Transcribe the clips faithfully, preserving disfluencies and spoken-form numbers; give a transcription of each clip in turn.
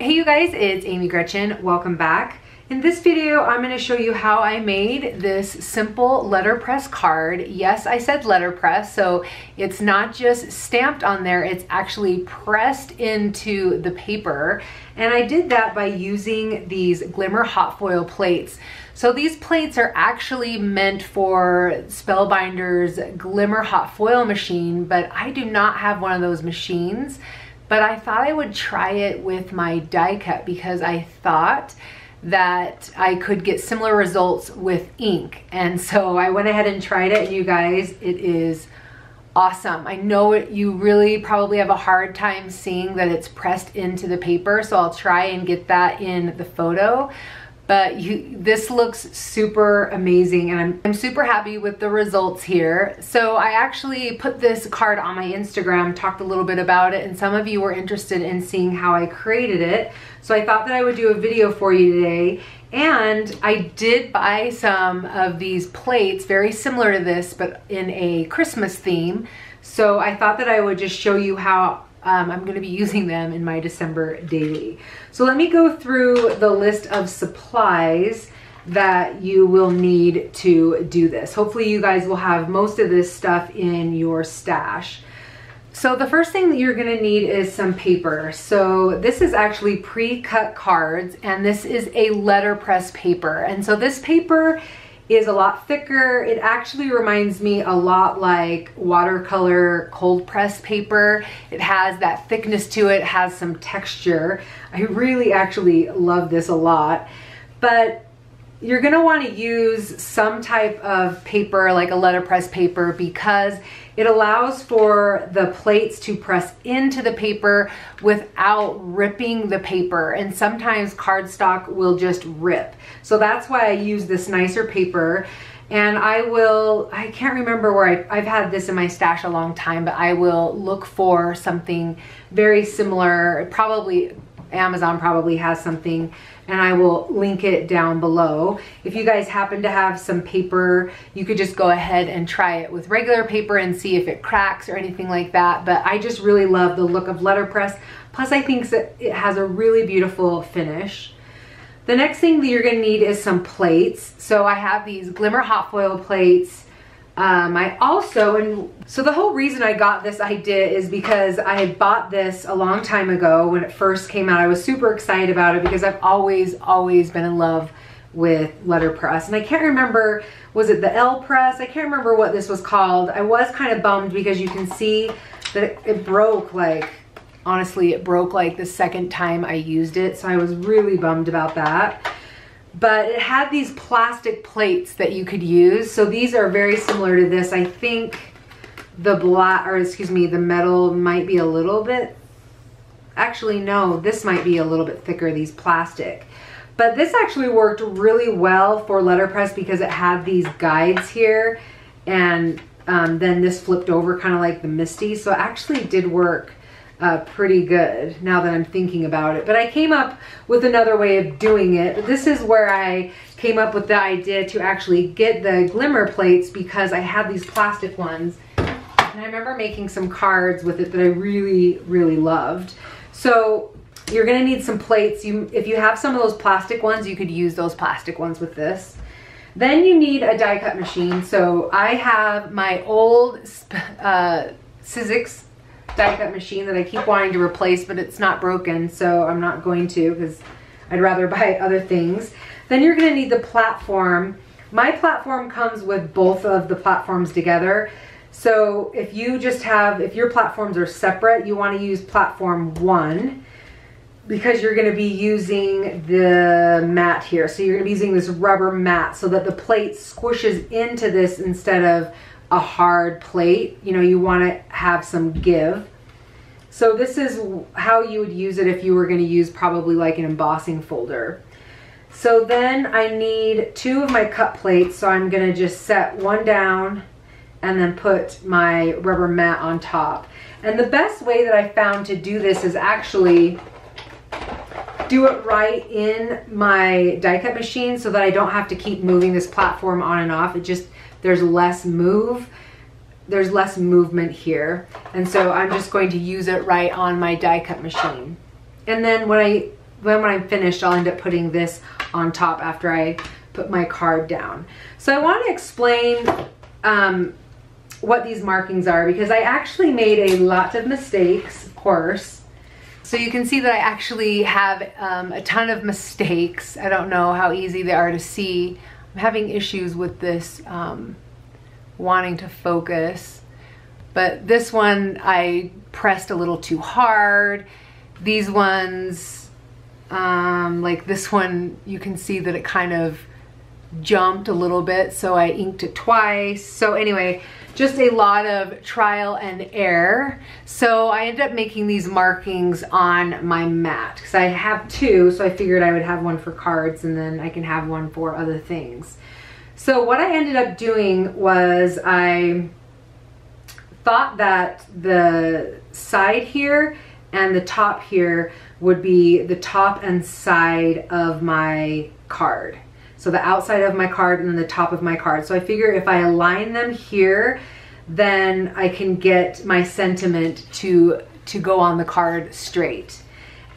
Hey you guys, it's Amy Gretchen. Welcome back. In this video, I'm going to show you how I made this simple letterpress card. Yes, I said letterpress, so it's not just stamped on there, it's actually pressed into the paper. And I did that by using these Glimmer Hot Foil plates. So these plates are actually meant for Spellbinders Glimmer Hot Foil machine, but I do not have one of those machines. But I thought I would try it with my die cut because I thought that I could get similar results with ink. And so I went ahead and tried it, and you guys, it is awesome. I know it, you really probably have a hard time seeing that it's pressed into the paper, so I'll try and get that in the photo. But you, this looks super amazing, and I'm, I'm super happy with the results here. So I actually put this card on my Instagram, talked a little bit about it, and some of you were interested in seeing how I created it. So I thought that I would do a video for you today. And I did buy some of these plates, very similar to this, but in a Christmas theme. So I thought that I would just show you how Um, I'm going to be using them in my December daily. So let me go through the list of supplies that you will need to do this. Hopefully you guys will have most of this stuff in your stash. So the first thing that you're going to need is some paper. So this is actually pre-cut cards, and this is a letterpress paper. And so this paper is a lot thicker. It actually reminds me a lot like watercolor cold press paper. It has that thickness to it, has some texture. I really actually love this a lot. But you're gonna wanna use some type of paper like a letterpress paper because it allows for the plates to press into the paper without ripping the paper. And sometimes cardstock will just rip. So that's why I use this nicer paper. And I will, I can't remember where I, I've had this in my stash a long time, but I will look for something very similar. Probably Amazon probably has something, and I will link it down below. If you guys happen to have some paper, you could just go ahead and try it with regular paper and see if it cracks or anything like that. But I just really love the look of letterpress. Plus I think that it has a really beautiful finish. The next thing that you're gonna need is some plates. So I have these Glimmer Hot Foil plates. Um, I also, and so the whole reason I got this idea is because I bought this a long time ago when it first came out. I was super excited about it because I've always, always been in love with letterpress. And I can't remember, was it the L press? I can't remember what this was called. I was kind of bummed because you can see that it, it broke like, honestly, it broke like the second time I used it. So I was really bummed about that. But it had these plastic plates that you could use. So these are very similar to this. I think the black, or excuse me, the metal might be a little bit, actually no, this might be a little bit thicker, these plastic. But this actually worked really well for letterpress because it had these guides here, and um, then this flipped over kind of like the Misti. So it actually did work Uh, pretty good now that I'm thinking about it. But I came up with another way of doing it. This is where I came up with the idea to actually get the glimmer plates because I had these plastic ones, and I remember making some cards with it that I really, really loved. So you're gonna need some plates. You, if you have some of those plastic ones, you could use those plastic ones with this. Then you need a die cut machine. So I have my old uh, Sizzix die cut machine that I keep wanting to replace, but it's not broken, so I'm not going to because I'd rather buy other things. Then you're going to need the platform. My platform comes with both of the platforms together, so if you just have, if your platforms are separate, you want to use platform one because you're going to be using the mat here. So you're going to be using this rubber mat so that the plate squishes into this instead of a hard plate. You know, you want to have some give. So this is how you would use it if you were going to use probably like an embossing folder. So then I need two of my cut plates, so I'm going to just set one down and then put my rubber mat on top. And the best way that I found to do this is actually do it right in my die cut machine so that I don't have to keep moving this platform on and off. It just, there's less move, there's less movement here. And so I'm just going to use it right on my die cut machine. And then when I then when I'm finished, I'll end up putting this on top after I put my card down. So I want to explain um, what these markings are, because I actually made a lot of mistakes, of course. So you can see that I actually have um, a ton of mistakes. I don't know how easy they are to see. I'm having issues with this um, wanting to focus. But this one I pressed a little too hard. These ones, um, like this one, you can see that it kind of jumped a little bit, so I inked it twice. So anyway, just a lot of trial and error. So I ended up making these markings on my mat, because I have two, so I figured I would have one for cards and then I can have one for other things. So what I ended up doing was I thought that the side here and the top here would be the top and side of my card. So the outside of my card and then the top of my card. So I figure if I align them here, then I can get my sentiment to, to go on the card straight.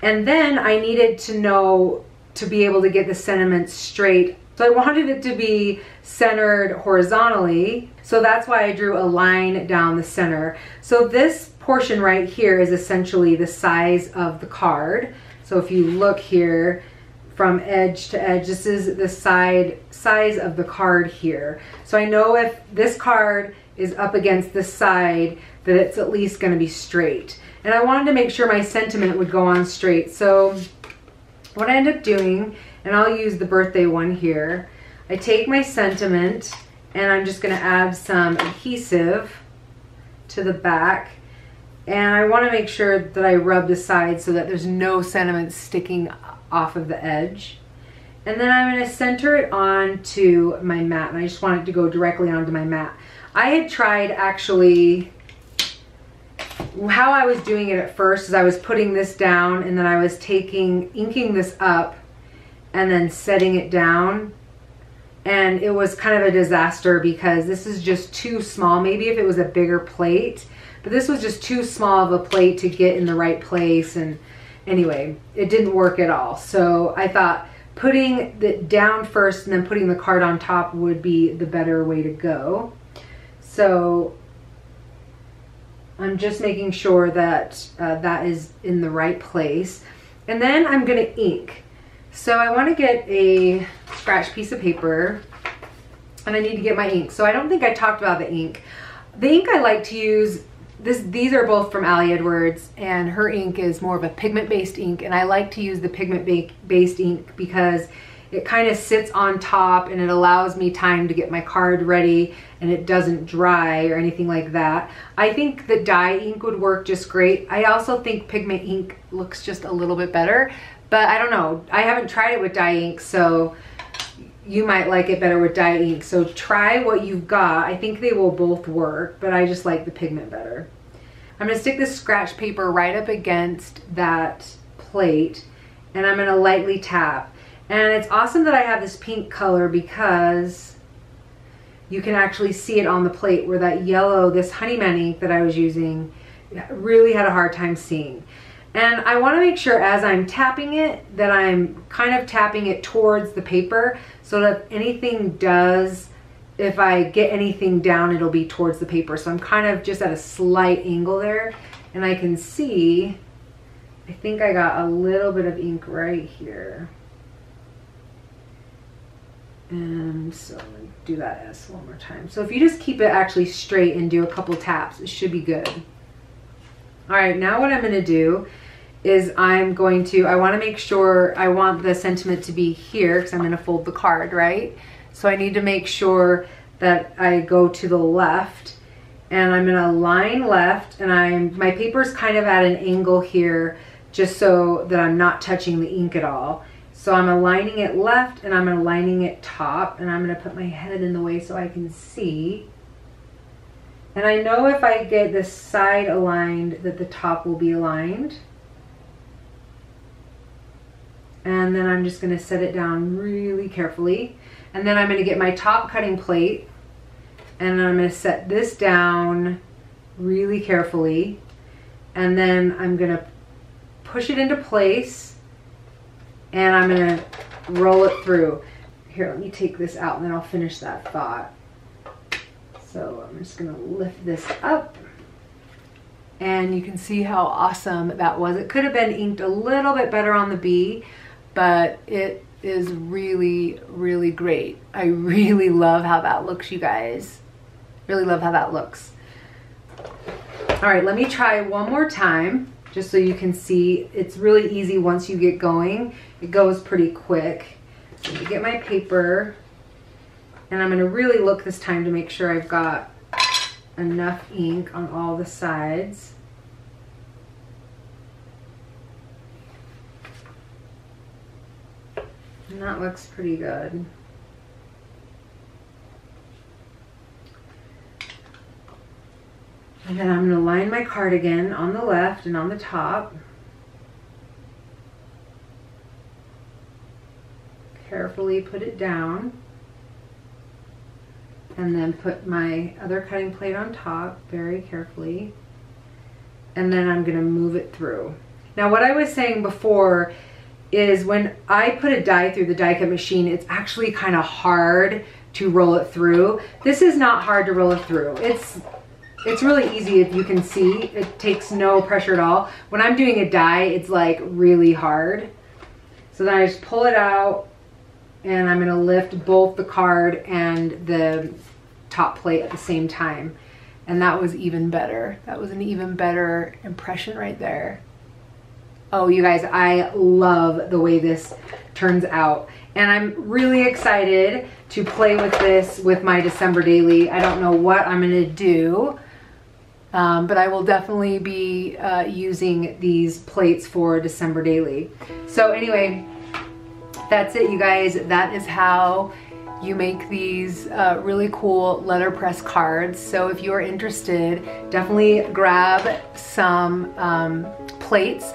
And then I needed to know to be able to get the sentiment straight. So I wanted it to be centered horizontally. So that's why I drew a line down the center. So this portion right here is essentially the size of the card. So if you look here, from edge to edge, this is the side size of the card here. So I know if this card is up against this side, that it's at least gonna be straight. And I wanted to make sure my sentiment would go on straight. So what I end up doing, and I'll use the birthday one here, I take my sentiment and I'm just gonna add some adhesive to the back. And I wanna make sure that I rub the sides so that there's no sentiment sticking up off of the edge. And then I'm going to center it onto my mat, and I just want it to go directly onto my mat. I had tried, actually, how I was doing it at first is I was putting this down and then I was taking, inking this up and then setting it down. And it was kind of a disaster because this is just too small. Maybe if it was a bigger plate, but this was just too small of a plate to get in the right place, and anyway, it didn't work at all. So I thought putting it down first and then putting the card on top would be the better way to go. So I'm just making sure that uh, that is in the right place. And then I'm gonna ink. So I wanna get a scratch piece of paper and I need to get my ink. So I don't think I talked about the ink. The ink I like to use, This, these are both from Ali Edwards, and her ink is more of a pigment-based ink, and I like to use the pigment-based ink because it kind of sits on top and it allows me time to get my card ready, and it doesn't dry or anything like that. I think the dye ink would work just great. I also think pigment ink looks just a little bit better, but I don't know. I haven't tried it with dye ink, so you might like it better with dye ink. So try what you've got. I think they will both work, but I just like the pigment better. I'm gonna stick this scratch paper right up against that plate, and I'm gonna lightly tap. And it's awesome that I have this pink color because you can actually see it on the plate, where that yellow, this Honeyman ink that I was using, really had a hard time seeing. And I want to make sure as I'm tapping it that I'm kind of tapping it towards the paper, so that if anything does, if I get anything down, it'll be towards the paper. So I'm kind of just at a slight angle there, and I can see, I think I got a little bit of ink right here. And so I'm going to do that S one more time. So if you just keep it actually straight and do a couple taps, it should be good. All right, now what I'm going to do is I'm going to, I want to make sure, I want the sentiment to be here because I'm going to fold the card, right? So I need to make sure that I go to the left, and I'm going to line left, and I'm, my paper's kind of at an angle here just so that I'm not touching the ink at all. So I'm aligning it left and I'm aligning it top, and I'm going to put my head in the way so I can see. And I know if I get this side aligned that the top will be aligned. And then I'm just gonna set it down really carefully. And then I'm gonna get my top cutting plate, and I'm gonna set this down really carefully. And then I'm gonna push it into place and I'm gonna roll it through. Here, let me take this out and then I'll finish that thought. So I'm just gonna lift this up. And you can see how awesome that was. It could have been inked a little bit better on the B, but it is really, really great. I really love how that looks, you guys. Really love how that looks. All right, let me try one more time, just so you can see. It's really easy once you get going. It goes pretty quick. Let me get my paper, and I'm gonna really look this time to make sure I've got enough ink on all the sides. And that looks pretty good. And then I'm going to line my cardigan on the left and on the top. Carefully put it down. And then put my other cutting plate on top very carefully. And then I'm going to move it through. Now, what I was saying before is when I put a die through the die cut machine, it's actually kind of hard to roll it through. This is not hard to roll it through. It's it's really easy if you can see. It takes no pressure at all. When I'm doing a die, it's like really hard. So then I just pull it out, and I'm gonna lift both the card and the top plate at the same time. And that was even better. That was an even better impression right there. Oh, you guys, I love the way this turns out. And I'm really excited to play with this with my December daily. I don't know what I'm gonna do, um, but I will definitely be uh, using these plates for December daily. So anyway, that's it, you guys. That is how you make these uh, really cool letterpress cards. So if you are interested, definitely grab some um, plates.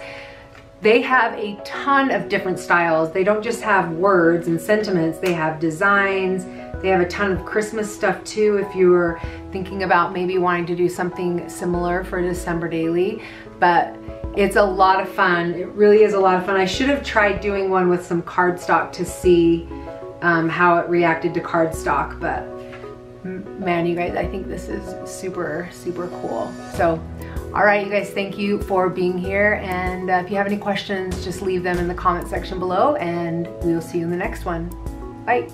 They have a ton of different styles. They don't just have words and sentiments. They have designs. They have a ton of Christmas stuff too, if you were thinking about maybe wanting to do something similar for December daily. But it's a lot of fun. It really is a lot of fun. I should have tried doing one with some cardstock to see um, how it reacted to cardstock, but man, you guys, I think this is super, super cool. So, all right, you guys, thank you for being here. And uh, if you have any questions, just leave them in the comment section below, and we will see you in the next one. Bye.